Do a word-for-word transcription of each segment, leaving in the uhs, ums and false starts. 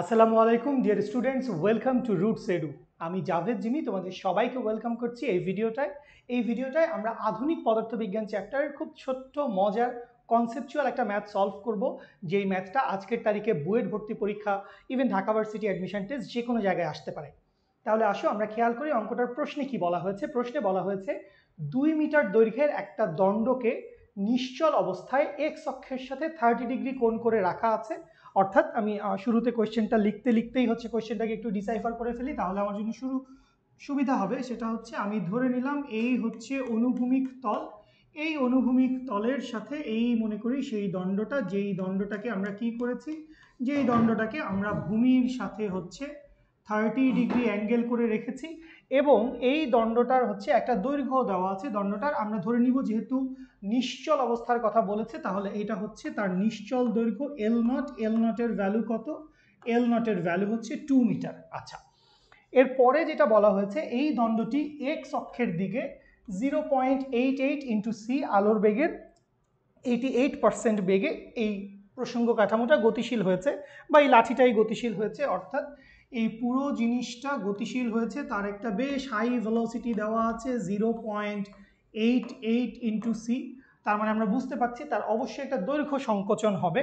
আসসালামু আলাইকুম dear students, welcome to Roots Edu. আমি জাভেদ জিমি তোমাদের সবাইকে ওয়েলকাম করছি এই ভিডিওটায়। এই ভিডিওটায় আমরা আধুনিক পদার্থবিজ্ঞান চ্যাপ্টারের খুব ছোট্ট মজার কনসেপচুয়াল একটা ম্যাথ সলভ করব, যেই ম্যাথটা আজকের তারিখে বুয়েট ভর্তি পরীক্ষা, even Dhaka varsity admission test যে কোনো জায়গায় আসতে পারে। তাহলে আসো আমরা খেয়াল করি অঙ্কটার প্রশ্নে কি বলা হয়েছে। প্রশ্নে বলা হয়েছে দুই মিটার দৈর্ঘ্যের একটা দণ্ডকে নিশ্চল অবস্থায় এক্স অক্ষের সাথে থার্টি ডিগ্রি কোণ করে রাখা আছে। অর্থাৎ আমি শুরুতে কোয়েশ্চেনটা লিখতে লিখতেই হচ্ছে কোয়েশ্চেনটাকে একটু ডিসাইফার করে ফেলি, তাহলে আমার জন্য শুরু সুবিধা হবে। সেটা হচ্ছে আমি ধরে নিলাম এই হচ্ছে অনুভূমিক তল, এই অনুভূমিক তলের সাথে এই মনে করি সেই দণ্ডটা, যেই দণ্ডটাকে আমরা কি করেছি, যেই দণ্ডটাকে আমরা ভূমির সাথে হচ্ছে থার্টি ডিগ্রি অ্যাঙ্গেল করে রেখেছি, এবং এই দণ্ডটার হচ্ছে একটা দৈর্ঘ্য দেওয়া আছে। দণ্ডটার আমরা ধরে নিব যেহেতু নিশ্চল অবস্থার কথা বলেছে, তাহলে এটা হচ্ছে তার নিশ্চল দৈর্ঘ্য এল নট। এল নটের ভ্যালু কত? এল নটের ভ্যালু হচ্ছে টু মিটার। আচ্ছা, এরপরে যেটা বলা হয়েছে এই দণ্ডটি এক্স অক্ষের দিকে zero point eight eight into c আলোর বেগের এইটি এইট পার্সেন্ট বেগে এই প্রসঙ্গ কাঠামোটা গতিশীল হয়েছে, বা এই লাঠিটাই গতিশীল হয়েছে। অর্থাৎ এই পুরো জিনিসটা গতিশীল হয়েছে, তার একটা বেশ হাই ভেলোসিটি দেওয়া আছে zero point eight eight into c. তার মানে আমরা বুঝতে পারছি তার অবশ্যই একটা দৈর্ঘ্য সংকোচন হবে।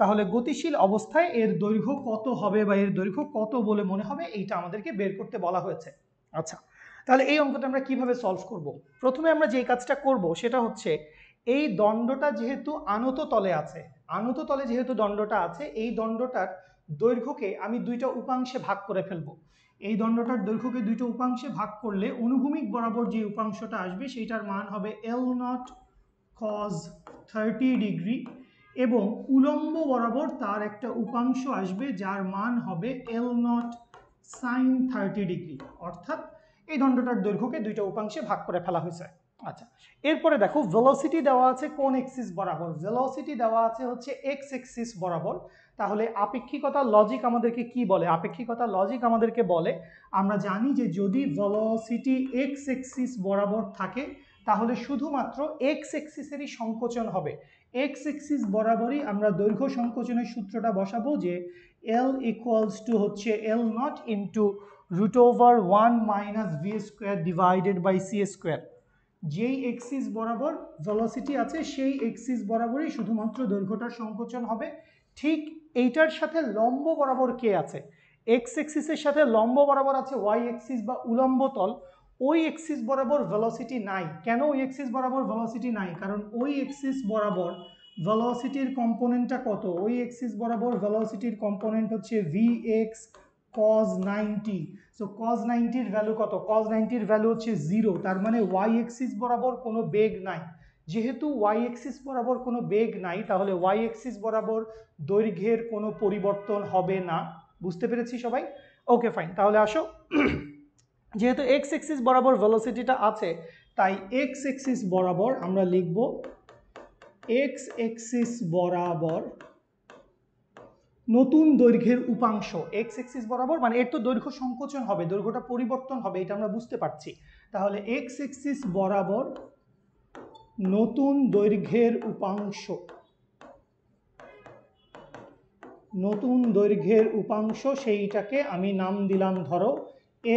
তাহলে গতিশীল অবস্থায় এর দৈর্ঘ্য কত হবে, বা এর দৈর্ঘ্য কত বলে মনে হবে, এইটা আমাদেরকে বের করতে বলা হয়েছে। আচ্ছা, তাহলে এই অঙ্কটা আমরা কিভাবে সলভ করব? প্রথমে আমরা যেই কাজটা করব সেটা হচ্ছে এই দণ্ডটা যেহেতু আনত তলে আছে, আনত তলে যেহেতু দণ্ডটা আছে, এই দণ্ডটার দৈর্ঘ্যকে আমি দুইটা উপাংশে ভাগ করে ফেলব। এই দণ্ডটার দৈর্ঘ্যকে দুইটা উপাংশে ভাগ করলে অনুভূমিক বরাবর যে উপাংশটা আসবে সেইটার মান হবে L not cos thirty degree, এবং উলম্ব বরাবর তার একটা উপাংশ আসবে যার মান হবে L not sine thirty degree. অর্থাৎ এই দণ্ডটার দৈর্ঘ্যকে দুইটা উপাংশে ভাগ করে ফেলা হয়েছে। আচ্ছা, এরপরে দেখো ভেলোসিটি দেওয়া আছে কোন এক্সিস বরাবর? ভেলোসিটি দেওয়া আছে হচ্ছে এক্স এক্সিস বরাবর। তাহলে আপেক্ষিকতা লজিক আমাদেরকে কি বলে? আপেক্ষিকতা লজিক আমাদেরকে বলে, আমরা জানি যে যদি ভেলোসিটি এক্স এক্সিস বরাবর থাকে তাহলে শুধুমাত্র এক্স এক্সিসেরই সংকোচন হবে। এক্স এক্সিস বরাবরই আমরা দৈর্ঘ্য সংকোচনের সূত্রটা বসাবো, যে এল ইকুয়ালস টু হচ্ছে L not into root over one minus v square divided by c square. যেই এক্সিস বরাবর ভেলোসিটি আছে সেই এক্সিস বরাবরই শুধুমাত্র দৈর্ঘ্যটার সংকোচন হবে। ঠিক এইটার সাথে লম্ব বরাবর কে আছে? এক্স এক্সিসের সাথে লম্ব বরাবর আছে ওয়াই এক্সিস বা উলম্ব তল। ওই এক্সিস বরাবর ভেলোসিটি নাই। কেন ওই এক্সিস বরাবর ভেলোসিটি নাই? কারণ ওই এক্সিস বরাবর ভেলোসিটির কম্পোনেন্টটা কত? ওই এক্সিস বরাবর ভেলোসিটির কম্পোনেন্ট হচ্ছে v x cos ninety. So cos নাইনটির ভ্যালু কত? কজ নাইনটির ভ্যালু হচ্ছে জিরো। তার মানে ওয়াই এক্সিস বরাবর কোনো বেগ নাই। যেহেতু ওয়াই এক্সিস বরাবর কোনো বেগ নাই, তাহলে ওয়াই এক্সিস বরাবর দৈর্ঘ্যের কোনো পরিবর্তন হবে না। বুঝতে পেরেছি সবাই? Okay fine. তাহলে আসো, যেহেতু এক্স এক্সিস বরাবর ভেলোসিটিটা আছে, তাই এক্স এক্সিস বরাবর আমরা লিখব এক্স এক্সিস বরাবর নতুন দৈর্ঘ্যের উপাংশ। এক্স এক্সিস বরাবর মানে এর তো দৈর্ঘ্য সংকোচন হবে, দৈর্ঘ্যটা পরিবর্তন হবে, এটা আমরা বুঝতে পারছি। তাহলে এক্স এক্সিস বরাবর নতুন দৈর্ঘ্যের উপাংশ, নতুন দৈর্ঘ্যের উপাংশ সেইটাকে আমি নাম দিলাম ধরো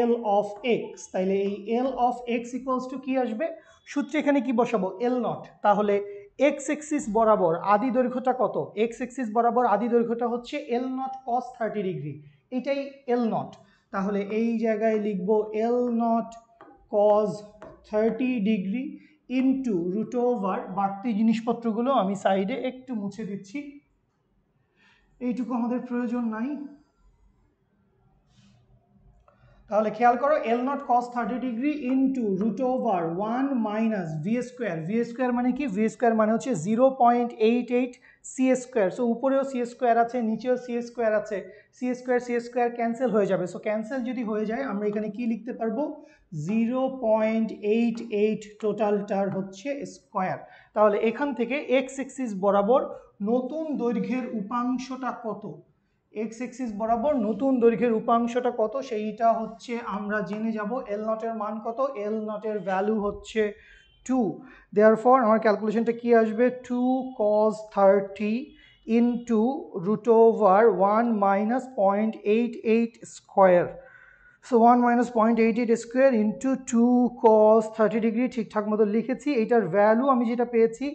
এল অফ এক্স। তাইলে এই L of x equals to কি আসবে? সূত্রে এখানে কি বসাবো? L not. তাহলে এক্স এক্সিস বরাবর আদি দৈর্ঘ্যটা কত? এক্স এক্সিস বরাবর আদি দৈর্ঘ্যটা হচ্ছে L not cos thirty degree, এটাই এল নট। তাহলে এই জায়গায় লিখব L not cos thirty degree into root over, বাড়তি জিনিসপত্রগুলো আমি সাইডে একটু মুছে দিচ্ছি, এইটুকু আমাদের প্রয়োজন নাই। তাহলে খেয়াল করো L not cos thirty degree into root over one minus v square. V square মানে কি? ভি স্কোয়ার মানে হচ্ছে zero point eight eight c square. So উপরেও সি স্কোয়ার আছে, নিচেও সি স্কোয়ার আছে, c square c square cancel হয়ে যাবে। সো ক্যান্সেল যদি হয়ে যায় আমরা এখানে কি লিখতে পারবো? জিরো পয়েন্ট এইট এইট টোটালটার হচ্ছে স্কোয়ার। তাহলে এখান থেকে এক্স এক্সিস বরাবর নতুন দৈর্ঘ্যের উপাংশটা কত? এক্স এক্সিস বরাবর নতুন দৈর্ঘ্যের উপাংশটা কত সেইটা হচ্ছে আমরা জেনে যাব। এল নটের মান কত? এল নটের ভ্যালু হচ্ছে টু। দেয়ারফর আমার ক্যালকুলেশনটা কি আসবে? Two cos thirty into root over one minus zero point eight eight square. So one minus zero point eight eight square into two cos thirty degree ठीक ठाक मतलब लिखेছি এটার ভ্যালু আমি যেটা পেয়েছি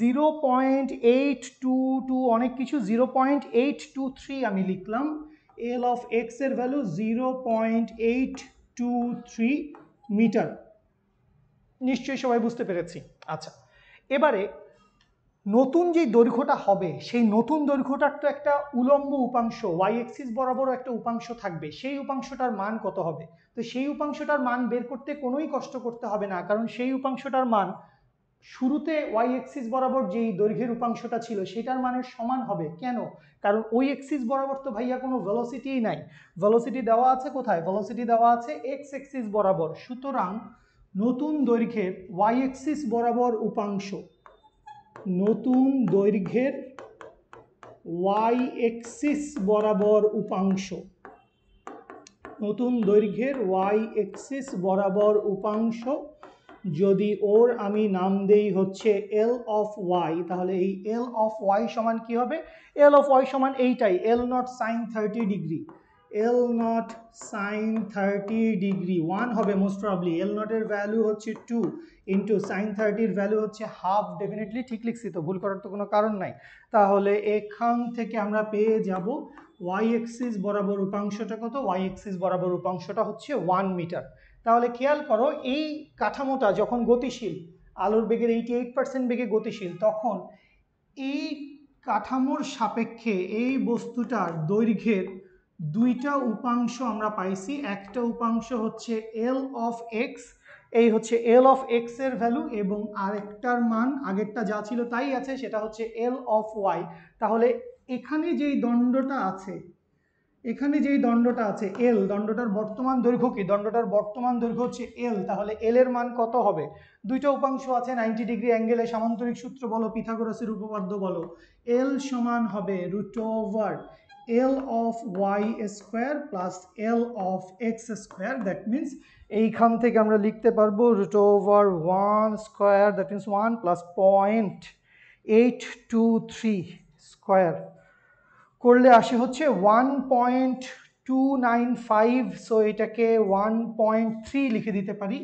zero point eight two two অনেক কিছু zero point eight two three আমি লিখলাম L of x এর value zero point eight two three metre নিশ্চয়ই সবাই বুঝতে পেরেছি আচ্ছা এবারে নতুন যে দৈর্ঘ্যটা হবে সেই নতুন দৈর্ঘ্যটার তো একটা উলম্ব উপাংশ y axis বরাবর একটা উপাংশ থাকবে সেই উপাংশটার মান কত হবে তো সেই উপাংশটার মান বের করতে কোনোই কষ্ট করতে হবে না কারণ সেই উপাংশটার মান শুরুতে y axis বরাবর যেই দৈর্ঘ্যের উপাংশটা ছিল সেটার মানের সমান হবে কেন কারণ ওই axis বরাবর তো ভাইয়া কোনো ভেলোসিটিই নাই ভেলোসিটি দেওয়া আছে কোথায় ভেলোসিটি দেওয়া আছে x axis বরাবর সুতরাং নতুন দৈর্ঘ্যের y axis বরাবর উপাংশ नतून दैर्घ्यर y एक्सिस बराबर उपांश नतून दैर्घ्यर y एक्सिस बराबर उपांश যদি ওর আমি নাম দেই হচ্ছে L of y তাহলে এই L of y সমান কি হবে L of y সমান এইটাই L not sin thirty degree L not sin thirty degree one হবে most probably L not এর ভ্যালু হচ্ছে two into sin thirty এর ভ্যালু হচ্ছে half definitely ঠিক লিখছি তো ভুল করার তো কোনো কারণ নাই তাহলে এখান থেকে আমরা পেয়ে যাব y axis বরাবর উপাংশটা কত y axis বরাবর উপাংশটা হচ্ছে one মিটার তাহলে খেয়াল করো এই কাঠামোটা যখন গতিশীল আলোর বেগের eighty-eight percent বেগে গতিশীল তখন এই কাঠামোর সাপেক্ষে এই বস্তুটার দৈর্ঘ্যের দুইটা উপাংশ আমরা পাইছি একটা উপাংশ হচ্ছে L of x এই হচ্ছে L of x এর ভ্যালু এবং আরেকটার মান আগেরটা যা ছিল তাই আছে সেটা হচ্ছে L of y তাহলে এখানে যেই দণ্ডটা আছে এখানে যেই দণ্ডটা আছে L দণ্ডটার বর্তমান দৈর্ঘ্য কি দণ্ডটার বর্তমান দৈর্ঘ্য হচ্ছে L তাহলে L এর মান কত হবে দুইটা উপাংশ আছে ninety ডিগ্রি অ্যাঙ্গেলে সামান্তরিক সূত্র বলো পিথাগোরাসের উপপাদ্য বলো L সমান হবে √ L of y square plus L of x square that means এইখান থেকে আমরা লিখতে পারবো root over one square that means one plus point eight two three square করলে আসে হচ্ছে one point two nine five so এটাকে one point three লিখে দিতে পারি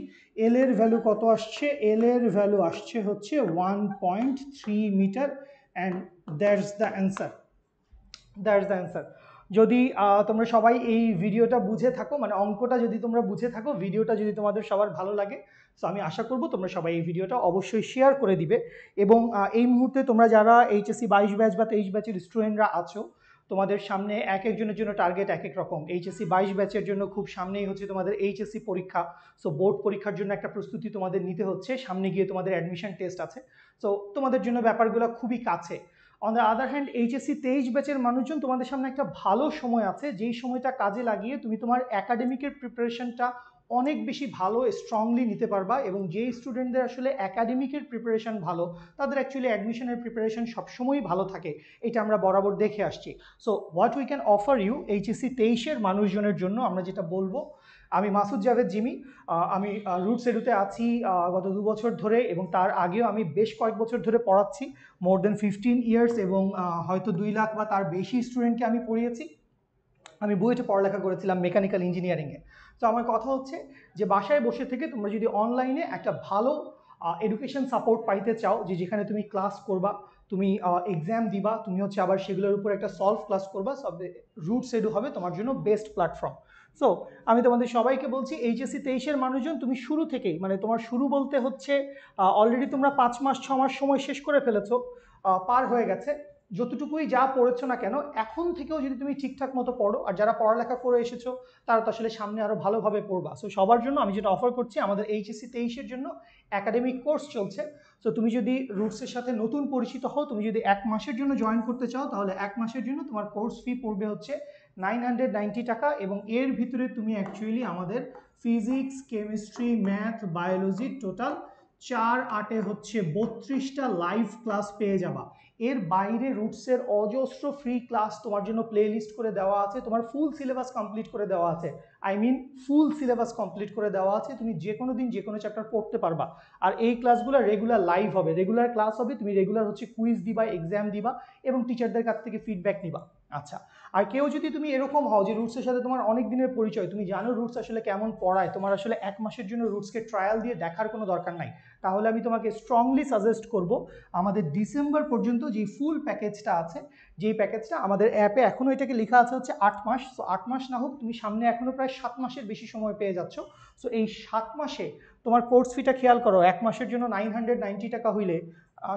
L এর ভ্যালু কত আসছে L এর ভ্যালু আসছে হচ্ছে one point three meter and that's the answer That's the answer. যদি তোমরা সবাই এই ভিডিওটা বুঝে থাকো মানে অঙ্কটা যদি তোমরা বুঝে থাকো ভিডিওটা যদি তোমাদের সবার ভালো লাগে সো আমি আশা করব তোমরা সবাই এই ভিডিওটা অবশ্যই শেয়ার করে দিবে এবং এই মুহূর্তে তোমরা যারা এইচএসসি বাইশ ব্যাচ বা তেইশ ব্যাচের স্টুডেন্টরা আছো তোমাদের সামনে এক একজনের জন্য টার্গেট এক এক রকম এইচএসসি বাইশ ব্যাচের জন্য খুব সামনেই হচ্ছে তোমাদের এইচএসসি পরীক্ষা সো বোর্ড পরীক্ষার জন্য একটা প্রস্তুতি তোমাদের নিতে হচ্ছে সামনে গিয়ে তোমাদের অ্যাডমিশন টেস্ট আছে সো তোমাদের জন্য ব্যাপারগুলো খুবই কাছে On the other hand, H S C তেইশ ব্যাচের মানুষজন তোমাদের সামনে একটা ভালো সময় আছে যেই সময়টা কাজে লাগিয়ে তুমি তোমার একাডেমিকের প্রিপারেশনটা অনেক বেশি ভালো স্ট্রংলি নিতে পারবা এবং যেই স্টুডেন্টদের আসলে একাডেমিকের প্রিপারেশন ভালো তাদের অ্যাকচুয়ালি অ্যাডমিশনের প্রিপারেশন সবসময়ই ভালো থাকে এটা আমরা বরাবর দেখে আসছি so what we can offer you HSC তেইশ এর মানুষজনের জন্য আমরা যেটা বলবো আমি মাসুদ জাভেদ জিমি আমি রুটস এডুতে আছি গত দু বছর ধরে এবং তার আগেও আমি বেশ কয়েক বছর ধরে পড়াচ্ছি মোর দেন ফিফটিন ইয়ার্স এবং হয়তো দুই লাখ বা তার বেশি স্টুডেন্টকে আমি পড়িয়েছি আমি বুয়েটে পড়ালেখা করেছিলাম মেকানিক্যাল ইঞ্জিনিয়ারিংয়ে তো আমার কথা হচ্ছে যে বাসায় বসে থেকে তোমরা যদি অনলাইনে একটা ভালো এডুকেশন সাপোর্ট পাইতে চাও যে যেখানে তুমি ক্লাস করবা তুমি এক্সাম দিবা তুমি হচ্ছে আবার সেগুলোর উপর একটা সলভ ক্লাস করবা সব রুটস এডু হবে তোমার জন্য বেস্ট প্ল্যাটফর্ম সো আমি তোমাদের সবাইকে বলছি এইচএসসি তেইশের মানুষজন তুমি শুরু থেকেই মানে তোমার শুরু বলতে হচ্ছে অলরেডি তোমরা পাঁচ মাস ছ মাস সময় শেষ করে ফেলেছো পার হয়ে গেছে যতটুকুই যা পড়েছো না কেন এখন থেকেও যদি তুমি ঠিকঠাক মতো পড়ো আর যারা পড়ালেখা করে এসেছো তারা তো আসলে সামনে আরও ভালোভাবে পড়বা সো সবার জন্য আমি যেটা অফার করছি আমাদের এইচএসসি তেইশের জন্য অ্যাকাডেমিক কোর্স চলছে সো তুমি যদি রুটসের সাথে নতুন পরিচিত হও তুমি যদি এক মাসের জন্য জয়েন করতে চাও তাহলে এক মাসের জন্য তোমার কোর্স ফি পড়বে হচ্ছে নাইন হান্ড্রেড নাইনটি টাকা এবং এর ভিতরে তুমি অ্যাকচুয়ালি আমাদের physics chemistry math biology total চার আটে হচ্ছে বত্রিশটা লাইভ ক্লাস পেয়ে যাবা एर बाइरे रूट्सर अजस्र फ्री क्लास तुम्हारे प्लेलिस्ट कर देवा तुम्हार फुल सिलेबास कमप्लीट कर देवा I mean full syllabus complete कर देवा तुम जेको दिन जेको चैप्टार पढ़ते पारबा और ये क्लासगुलो रेगुलर लाइव है रेगुलर क्लास है तुम रेगुलर होच्छे क्विज दिबा एग्जाम दिबा और टीचारदेर काछ थेके फीडबैक निबा। আচ্ছা আর কেউ যদি তুমি এরকম হও যে রুটসের সাথে তোমার অনেক দিনের পরিচয় তুমি জানো রুটস আসলে কেমন পড়ায় তোমার আসলে এক মাসের জন্য রুটসকে ট্রায়াল দিয়ে দেখার কোনো দরকার নাই তাহলে আমি তোমাকে স্ট্রংলি সাজেস্ট করব আমাদের ডিসেম্বর পর্যন্ত যে ফুল প্যাকেজটা আছে যেই প্যাকেজটা আমাদের অ্যাপে এখনো এটাকে লেখা আছে হচ্ছে আট মাস সো আট মাস না হোক তুমি সামনে এখনো প্রায় সাত মাসের বেশি সময় পেয়ে যাচ্ছ সো এই সাত মাসে তোমার কোর্স ফিটা খেয়াল করো এক মাসের জন্য নয় নব্বই টাকা হইলে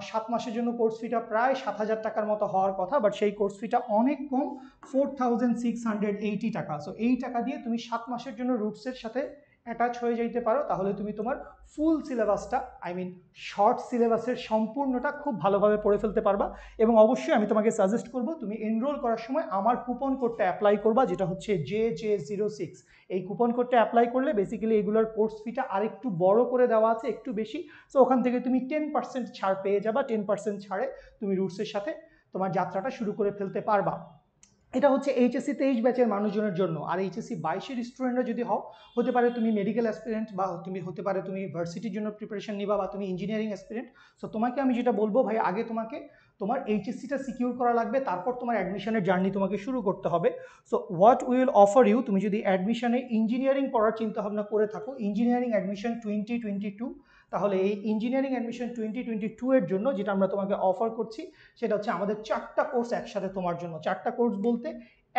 সাত মাসের জন্য কোর্স ফিটা প্রায় সাত হাজার টাকার মতো হওয়ার কথা বাট সেই কোর্স ফিটা অনেক কম four thousand six hundred eighty টাকা সো এই টাকা দিয়ে তুমি সাত মাসের জন্য রুটসের সাথে অ্যাটাচ হয়ে যাইতে পারো তাহলে তুমি তোমার ফুল সিলেবাসটা আই মিন শর্ট সিলেবাসের সম্পূর্ণটা খুব ভালোভাবে পড়ে ফেলতে পারবা এবং অবশ্যই আমি তোমাকে সাজেস্ট করব তুমি এনরোল করার সময় আমার কুপন কোডটা অ্যাপ্লাই করবা যেটা হচ্ছে জে জে জিরো সিক্স এই কুপন কোডটা অ্যাপ্লাই করলে বেসিক্যালি এগুলোর কোর্স ফিটা আরেকটু বড় করে দেওয়া আছে একটু বেশি সো ওখান থেকে তুমি টেন পার্সেন্ট ছাড় পেয়ে যাবা টেন পার্সেন্ট ছাড়ে তুমি রুটসের সাথে তোমার যাত্রাটা শুরু করে ফেলতে পারবা। এটা হচ্ছে এইচএসসি তেইশ ব্যাচের মানুষজনের জন্য আর এইচএসসি বাইশের স্টুডেন্টরা যদি হও হতে পারে তুমি মেডিকেল অ্যাসপিরেন্ট বা তুমি হতে পারে তুমি ভার্সিটির জন্য প্রিপারেশন নিবা বা তুমি ইঞ্জিনিয়ারিং অ্যাসপিরেন্ট সো তোমাকে আমি যেটা বলবো ভাই আগে তোমাকে তোমার এইচএসসিটা সিকিউর করা লাগবে তারপর তোমার অ্যাডমিশনের জার্নি তোমাকে শুরু করতে হবে so what will offer you তুমি যদি অ্যাডমিশনে ইঞ্জিনিয়ারিং পড়ার চিন্তাভাবনা করে থাকো engineering admission twenty twenty two তাহলে এই engineering admission twenty twenty two এর জন্য যেটা আমরা তোমাকে অফার করছি সেটা হচ্ছে আমাদের চারটা কোর্স একসাথে তোমার জন্য চারটা কোর্স বলতে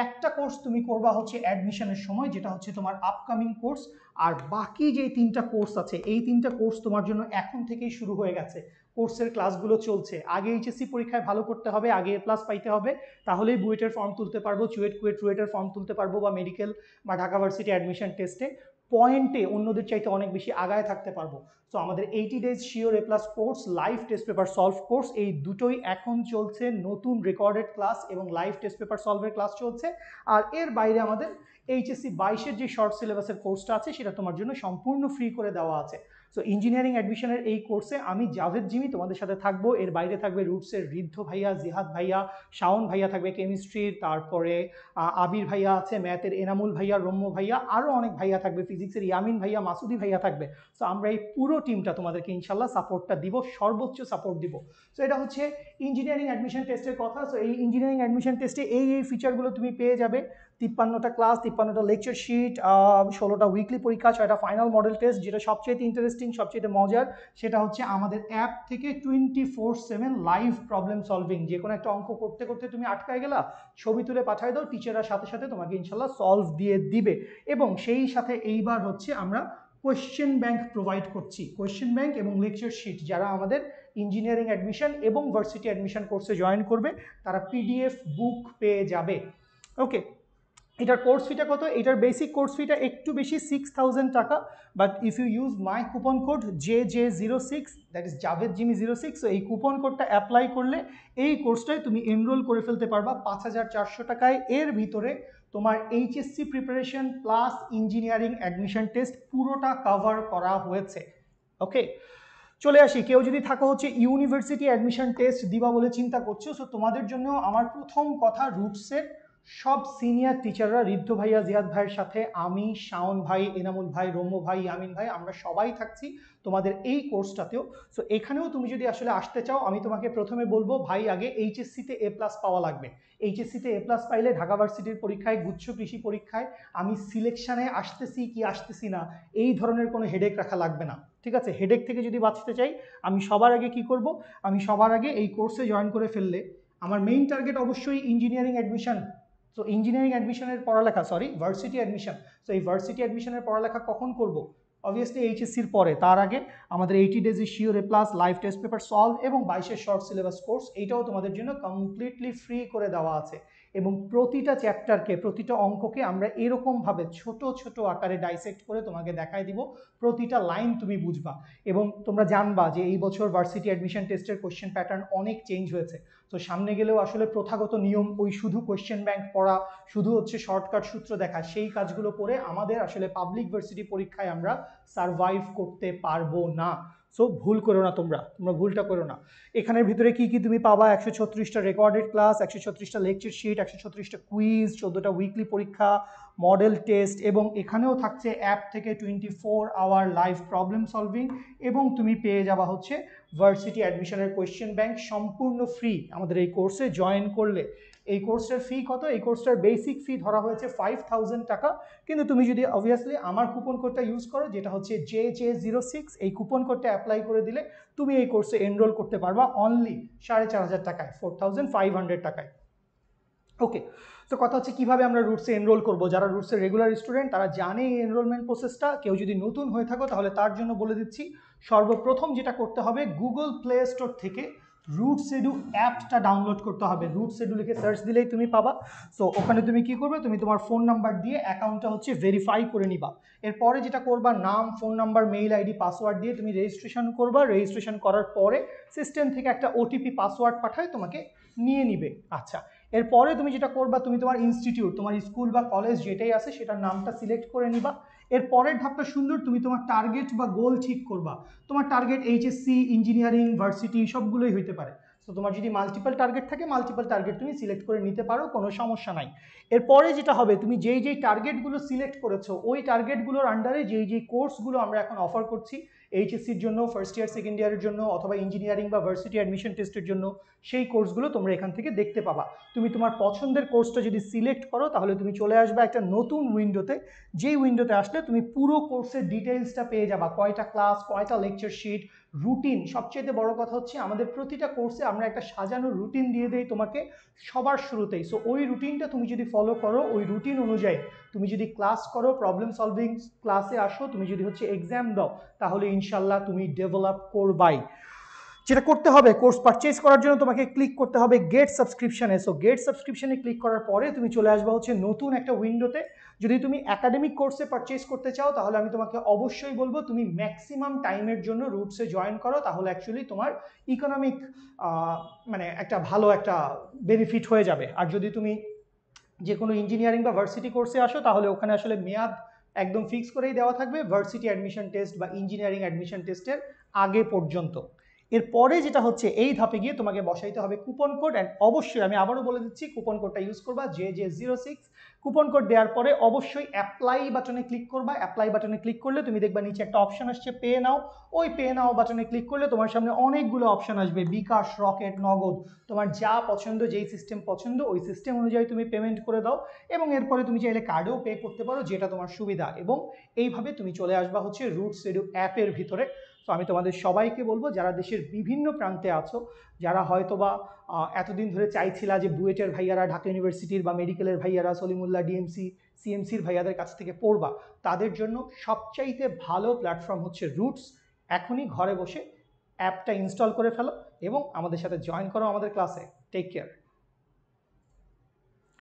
একটা কোর্স তুমি করবা হচ্ছে অ্যাডমিশনের সময় যেটা হচ্ছে তোমার আপকামিং কোর্স আর বাকি যে তিনটা কোর্স আছে এই তিনটা কোর্স তোমার জন্য এখন থেকেই শুরু হয়ে গেছে কোর্সের ক্লাসগুলো চলছে আগে এইচএসসি পরীক্ষায় ভালো করতে হবে আগে এ প্লাস পাইতে হবে তাহলেই বুয়েটের ফর্ম তুলতে পারবো চুয়েট কুয়েট রুয়েটের ফর্ম তুলতে পারবো বা মেডিকেল বা ঢাকা ভার্সিটি অ্যাডমিশন টেস্টে পয়েন্টে অন্যদের চাইতে অনেক বেশি আগায় থাকতে পারবো সো আমাদের eighty days sure A plus course live test paper solve course এই দুটোই এখন চলছে নতুন রেকর্ডেড ক্লাস এবং লাইভ টেস্ট পেপার সলভের ক্লাস চলছে আর এর বাইরে আমাদের এইচএসসি বাইশের যে শর্ট সিলেবাসের কোর্সটা আছে সেটা তোমার জন্য সম্পূর্ণ ফ্রি করে দেওয়া আছে সো ইঞ্জিনিয়ারিং অ্যাডমিশনের এই কোর্সে আমি জাভেদ জিমি তোমাদের সাথে থাকবো এর বাইরে থাকবে রুটসের ঋদ্ধ ভাইয়া জিহাদ ভাইয়া শাওন ভাইয়া থাকবে কেমিস্ট্রির তারপরে আবির ভাইয়া আছে ম্যাথের এনামুল ভাইয়া রম্য ভাইয়া আরও অনেক ভাইয়া থাকবে ফিজিক্সের ইয়ামিন ভাইয়া মাসুদি ভাইয়া থাকবে সো আমরা এই পুরো টিমটা তোমাদেরকে ইনশাল্লাহ সাপোর্টটা দিব সর্বোচ্চ সাপোর্ট দিব সো এটা হচ্ছে ইঞ্জিনিয়ারিং অ্যাডমিশন টেস্টের কথা সো এই ইঞ্জিনিয়ারিং অ্যাডমিশন টেস্টে এই এই ফিচারগুলো তুমি পেয়ে যাবে তিপ্পান্নটা ক্লাস তিপ্পান্নটা লেকচার শিট ষোলোটা উইকলি পরীক্ষা ছয়টা ফাইনাল মডেল টেস্ট যেটা সবচেয়ে ইন্টারেস্টিং সবচেয়ে মজার সেটা হচ্ছে আমাদের অ্যাপ থেকে twenty four seven live problem solving যে কোনো একটা অঙ্ক করতে করতে তুমি আটকায় গেলা ছবি তুলে পাঠিয়ে দাও টিচাররা সাথে সাথে তোমাকে ইনশাল্লাহ সলভ দিয়ে দিবে এবং সেই সাথে এইবার হচ্ছে আমরা কোয়েশ্চেন ব্যাংক প্রোভাইড করছি কোয়েশ্চেন ব্যাংক এবং লেকচার শিট যারা আমাদের ইঞ্জিনিয়ারিং অ্যাডমিশন এবং ভার্সিটি অ্যাডমিশন কোর্সে জয়েন করবে তারা পিডিএফ বুক পেয়ে যাবে। ওকে এটার কোর্স ফিটা কত এটার বেসিক কোর্স ফিটা একটু বেশি সিক্স থাউজেন্ড টাকা but if you use my coupon code J J zero six that is Javed Jimmy zero six এই কুপন কোডটা অ্যাপ্লাই করলে এই কোর্সটায় তুমি এনরোল করে ফেলতে পারবা পাঁচ হাজার চারশো টাকায় এর ভিতরে তোমার HSC preparation plus engineering admission test পুরোটা কভার করা হয়েছে। ওকে চলে আসি কেউ যদি থাকো হচ্ছে ইউনিভার্সিটি অ্যাডমিশন টেস্ট দিবা বলে চিন্তা করছো সো তোমাদের জন্য আমার প্রথম কথা রুটসের সব সিনিয়র টিচাররা ঋদ্ধ ভাইয়া জিয়াদ ভাইয়ের সাথে আমি শাওন ভাই এনামুল ভাই রম্য ভাই ইয়ামিন ভাই আমরা সবাই থাকছি তোমাদের এই কোর্সটাতেও সো এখানেও তুমি যদি আসলে আসতে চাও আমি তোমাকে প্রথমে বলবো ভাই আগে এইচএসসিতে এ প্লাস পাওয়া লাগবে এইচএসসিতে এ প্লাস পাইলে ঢাকা ভার্সিটির পরীক্ষায় গুচ্ছ কৃষি পরীক্ষায় আমি সিলেকশানে আসতেছি কি আসতেছি না এই ধরনের কোনো হেডেক রাখা লাগবে না ঠিক আছে হেডেক থেকে যদি বাঁচতে চাই আমি সবার আগে কি করব আমি সবার আগে এই কোর্সে জয়েন করে ফেললে আমার মেইন টার্গেট অবশ্যই ইঞ্জিনিয়ারিং অ্যাডমিশন সো ইঞ্জিনিয়ারিং অ্যাডমিশনের পড়ালেখা সরি ভার্সিটি অ্যাডমিশন সো এই ভার্সিটি অ্যাডমিশনের পড়ালেখা কখন করব অবভিয়াসলি এইচএসসির পরে তার আগে আমাদের এইটি ডেজের sure A plus live test paper solve এবং বাইশের শর্ট সিলেবাস কোর্স এইটাও তোমাদের জন্য কমপ্লিটলি ফ্রি করে দেওয়া আছে এবং প্রতিটা চ্যাপ্টারকে প্রতিটা অঙ্ককে আমরা এরকমভাবে ছোট ছোট আকারে ডাইসেক্ট করে তোমাকে দেখায় দিব প্রতিটা লাইন তুমি বুঝবা এবং তোমরা জানবা যে এই বছর ভার্সিটি অ্যাডমিশন টেস্টের কোয়েশ্চেন প্যাটার্ন অনেক চেঞ্জ হয়েছে তো সামনে গেলেও আসলে প্রথাগত নিয়ম ওই শুধু কোয়েশ্চেন ব্যাংক পড়া শুধু হচ্ছে শর্টকাট সূত্র দেখা সেই কাজগুলো করে আমাদের আসলে পাবলিক ভার্সিটি পরীক্ষায় আমরা সারভাইভ করতে পারবো না सो भूल करो ना तुम्हरा तुम्हारा भूलता करो ना एखाने भीतरे की की तुमी पाबा एक सौ छत्तीस टा रेकर्डेड क्लास एक सौ छत्तीस टा लेक्चर शीट एक सौ छत्तीस टा क्विज चौदह टा उइकली परीक्षा मॉडल टेस्ट एवं एखानेও থাকছে অ্যাপ থেকে चौबीस আওয়ার লাইভ প্রবলেম সলভিং এবং তুমি পেয়ে যাবা হচ্ছে ভার্সিটি অ্যাডমিশনের কোশ্চেন ব্যাংক সম্পূর্ণ ফ্রি আমাদের এই কোর্সে জয়েন করলে এই কোর্সের ফি কত এই কোর্সের বেসিক ফি ধরা হয়েছে পাঁচ হাজার টাকা কিন্তু তুমি যদি obviously আমার কুপন কোডটা ইউজ করো যেটা হচ্ছে জে জে ज़ीरो सिक्स এই কুপন কোডটা অ্যাপ্লাই করে দিলে তুমি এই কোর্সে এনরোল করতে পারবা অনলি চার হাজার পাঁচশো টাকায় চার হাজার পাঁচশো টাকায় ओके तो कथा हे किभाबे आमरा रूट्स से एनरोल करब जारा रूट्स से रेगुलर स्टूडेंट तारा जाने एनरोलमेंट प्रोसेसटा केउ जोदि नतून हये थाको ताहले तार जोन्नो बोले दिच्छि सर्वप्रथम जेटा करते हबे गूगल प्ले स्टोर थेके रूट्स एडु एपटा डाउनलोड करते हबे रूट्स एडु लिखे सार्च दिलेई तुमी पाबा सो ओखाने तुमी कि करबे तुमी तोमार फोन नम्बर दिए अ্যাকাউন্টটা হচ্ছে ভেরিফাই করে নিবা এরপরে যেটা করবা নাম phone number mail ID password দিয়ে তুমি রেজিস্ট্রেশন করবা রেজিস্ট্রেশন করার পরে সিস্টেম থেকে একটা ওটিপি পাসওয়ার্ড পাঠায় তোমাকে নিয়ে নেবে আচ্ছা এরপরে তুমি যেটা করবা তুমি তোমার ইনস্টিটিউট তোমার স্কুল বা কলেজ যেটাই আছে সেটার নামটা সিলেক্ট করে নিবা এরপরের ধাপটা সুন্দর তুমি তোমার টার্গেট বা গোল ঠিক করবা তোমার টার্গেট এইচএসসি ইঞ্জিনিয়ারিং ভার্সিটি সবগুলোই হতে পারে সো তোমার যদি মাল্টিপল টার্গেট থাকে মাল্টিপল টার্গেট তুমি সিলেক্ট করে নিতে পারো কোনো সমস্যা নাই এরপরে যেটা হবে তুমি যেই যেই টার্গেটগুলো সিলেক্ট করেছো ওই টার্গেটগুলোর আন্ডারে যেই যেই কোর্সগুলো আমরা এখন অফার করছি এইচএসসির জন্য ফার্স্ট ইয়ার সেকেন্ড ইয়ারের জন্য অথবা ইঞ্জিনিয়ারিং বা ভার্সিটি অ্যাডমিশন টেস্টের জন্য সেই কোর্সগুলো তোমরা এখান থেকে দেখতে পাবা তুমি তোমার পছন্দের কোর্সটা যদি সিলেক্ট করো তাহলে তুমি চলে আসবে একটা নতুন উইন্ডোতে যেই উইন্ডোতে আসলে তুমি পুরো কোর্সের ডিটেইলসটা পেয়ে যাবা কয়টা ক্লাস কয়টা লেকচার শিট রুটিন সবচেয়ে বড় কথা হচ্ছে আমাদের প্রতিটা কোর্সে আমরা একটা সাজানো রুটিন দিয়ে দেই তোমাকে সবার শুরুতেই সো ওই রুটিনটা তুমি যদি ফলো করো ওই রুটিন অনুযায়ী তুমি যদি ক্লাস করো প্রবলেম সলভিং ক্লাসে আসো তুমি যদি হচ্ছে এক্সাম দাও তাহলে ইনশাআল্লাহ তুমি ডেভেলপ করবাই যেটা করতে হবে কোর্স পারচেজ করার জন্য তোমাকে ক্লিক করতে হবে গেট সাবস্ক্রিপশনে সো গেট সাবস্ক্রিপশনে ক্লিক করার পরে তুমি চলে আসবে হচ্ছে নতুন একটা উইন্ডোতে যদি তুমি একাডেমিক কোর্সে পারচেজ করতে চাও তাহলে আমি তোমাকে অবশ্যই বলবো তুমি ম্যাক্সিমাম টাইমের জন্য রুটসে জয়েন করো তাহলে অ্যাকচুয়ালি তোমার ইকোনমিক মানে একটা ভালো একটা বেনিফিট হয়ে যাবে আর যদি তুমি যে কোনো ইঞ্জিনিয়ারিং বা ভার্সিটি কোর্সে আসো তাহলে ওখানে আসলে মেয়াদ একদম ফিক্স করেই দেওয়া থাকবে ভার্সিটি অ্যাডমিশন টেস্ট বা ইঞ্জিনিয়ারিং অ্যাডমিশন টেস্টের আগে পর্যন্ত এরপরে যেটা হচ্ছে এই ধাপে গিয়ে তোমাকে বসাইতে হবে কুপন কোড এন্ড অবশ্যই আমি আবারো বলে দিচ্ছি কুপন কোডটা ইউজ করবা J J zero six coupon code দেওয়ার পরে অবশ্যই অ্যাপ্লাই বাটনে ক্লিক করবা অ্যাপ্লাই বাটনে ক্লিক করলে তুমি দেখবা নিচে একটা অপশন আসছে পে নাও ওই পে নাও বাটনে ক্লিক করলে তোমার সামনে অনেকগুলো অপশন আসবে বিকাশ রকেট নগদ তোমার যা পছন্দ যেই সিস্টেম পছন্দ ওই সিস্টেম অনুযায়ী তুমি পেমেন্ট করে দাও এবং এরপরে তুমি চাইলে কার্ডেও পে করতে পারো যেটা তোমার সুবিধা এবং এইভাবে তুমি চলে আসবা হচ্ছে রুটস এডু অ্যাপের ভিতরে তো আমি তোমাদের সবাইকে বলবো যারা দেশের বিভিন্ন প্রান্তে আছো যারা হয়তোবা এতদিন ধরে চাইছিলা যে বুয়েটের ভাইয়ারা ঢাকা ইউনিভার্সিটির বা মেডিকেলের ভাইয়ারা সলিমুল্লাহ ডিএমসি সিএমসির ভাইয়াদের কাছ থেকে পড়বা তাদের জন্য সবচাইতে ভালো প্ল্যাটফর্ম হচ্ছে রুটস এখনই ঘরে বসে অ্যাপটা ইনস্টল করে ফেলো এবং আমাদের সাথে জয়েন করো আমাদের ক্লাসে টেক কেয়ার